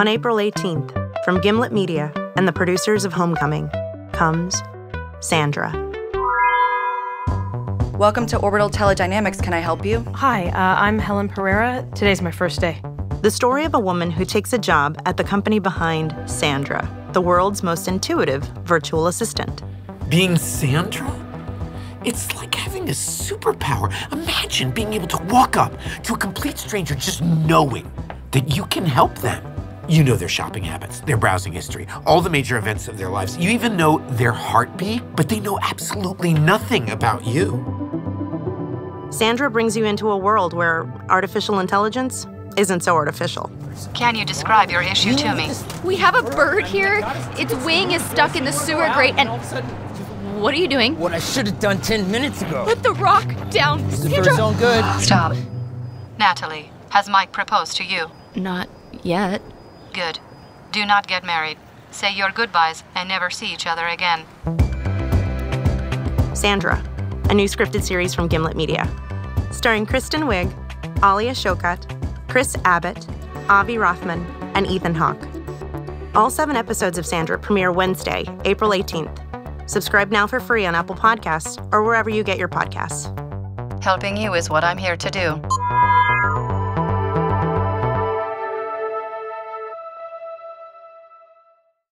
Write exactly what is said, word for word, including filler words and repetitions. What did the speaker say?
On April eighteenth, from Gimlet Media and the producers of Homecoming, comes Sandra. Welcome to Orbital Teledynamics. Can I help you? Hi, uh, I'm Helen Pereira. Today's my first day. The story of a woman who takes a job at the company behind Sandra, the world's most intuitive virtual assistant. Being Sandra? It's like having a superpower. Imagine being able to walk up to a complete stranger just knowing that you can help them. You know their shopping habits, their browsing history, all the major events of their lives. You even know their heartbeat, but they know absolutely nothing about you. Sandra brings you into a world where artificial intelligence isn't so artificial. Can you describe your issue to me? We have a bird here. Its wing is stuck in the sewer grate and... What are you doing? What I should have done ten minutes ago. Put the rock down. This is for his own good. Stop. Natalie, has Mike proposed to you? Not yet. Good. Do not get married. Say your goodbyes and never see each other again. Sandra, a new scripted series from Gimlet Media, starring Kristen Wiig, Alia Shawkat, Chris Abbott, Avi Rothman, and Ethan Hawke. All seven episodes of Sandra premiere Wednesday, April eighteenth. Subscribe now for free on Apple Podcasts or wherever you get your podcasts. Helping you is what I'm here to do.